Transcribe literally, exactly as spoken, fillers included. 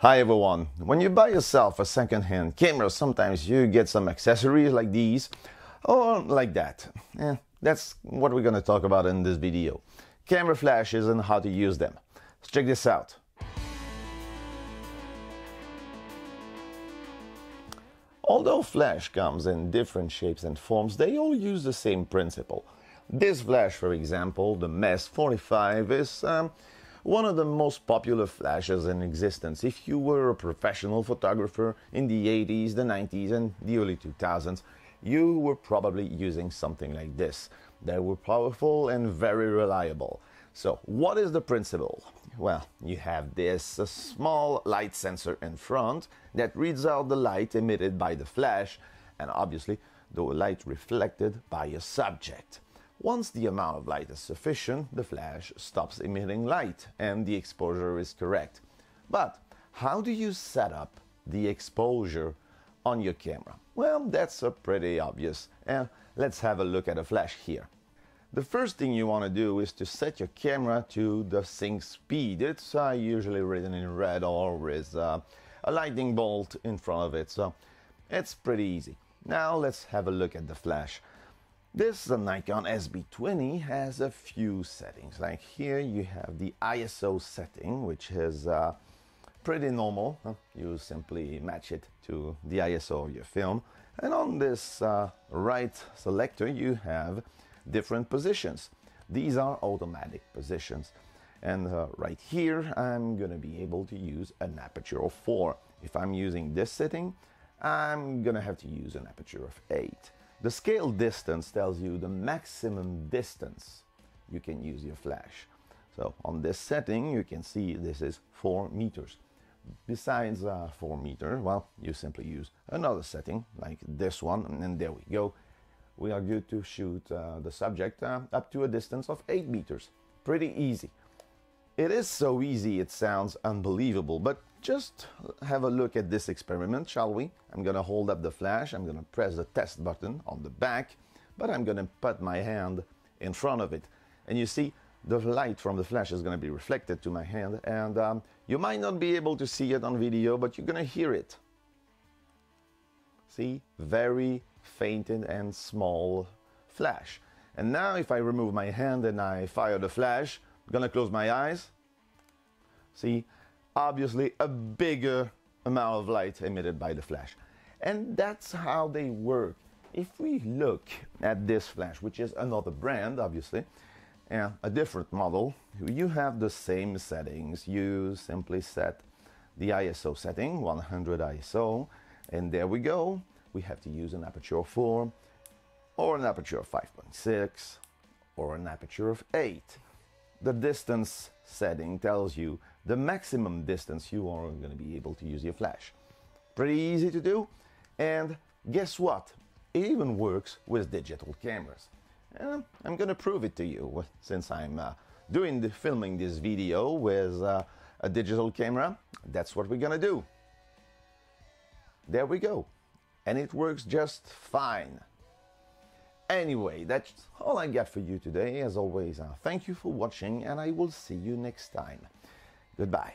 Hi everyone, when you buy yourself a second-hand camera, sometimes you get some accessories like these or like that. Yeah, that's what we're gonna talk about in this video. Camera flashes and how to use them. Let's check this out. Although flash comes in different shapes and forms, they all use the same principle. This flash, for example, the Metz forty-five, is um, one of the most popular flashes in existence. If you were a professional photographer in the eighties, the nineties and the early two thousands, you were probably using something like this. They were powerful and very reliable. So what is the principle? Well, you have this a small light sensor in front that reads out the light emitted by the flash and obviously the light reflected by your subject. Once the amount of light is sufficient, the flash stops emitting light and the exposure is correct. But how do you set up the exposure on your camera? Well, that's a pretty obvious, and let's have a look at a flash here. The first thing you want to do is to set your camera to the sync speed. It's uh, usually written in red or with uh, a lightning bolt in front of it, so it's pretty easy. Now let's have a look at the flash. This the Nikon S B twenty has a few settings. Like here you have the I S O setting, which is uh, pretty normal. You simply match it to the I S O of your film. And on this uh, right selector you have different positions. These are automatic positions. And uh, right here I'm gonna be able to use an aperture of four. If I'm using this setting, I'm gonna have to use an aperture of eight. The scale distance tells you the maximum distance you can use your flash. So on this setting you can see this is four meters. Besides uh, four meters, well, you simply use another setting like this one, and then there we go. We are good to shoot uh, the subject uh, up to a distance of eight meters. Pretty easy. It is so easy it sounds unbelievable, but just have a look at this experiment, shall we? I'm gonna hold up the flash, I'm gonna press the test button on the back, but I'm gonna put my hand in front of it. And you see, the light from the flash is gonna be reflected to my hand, and um, you might not be able to see it on video, but you're gonna hear it. See, very faint and small flash. And now if I remove my hand and I fire the flash, gonna close my eyes. See, obviously a bigger amount of light emitted by the flash. And that's how they work. If we look at this flash, which is another brand, obviously, and a different model, you have the same settings. You simply set the I S O setting, one hundred I S O, and there we go. We have to use an aperture of four, or an aperture of five point six, or an aperture of eight. The distance setting tells you the maximum distance you are going to be able to use your flash. Pretty easy to do, and guess what? It even works with digital cameras. And I'm going to prove it to you since I'm uh, doing the filming this video with uh, a digital camera. That's what we're going to do. There we go, and it works just fine. Anyway, that's all I got for you today. As always, uh, thank you for watching, and I will see you next time. Goodbye.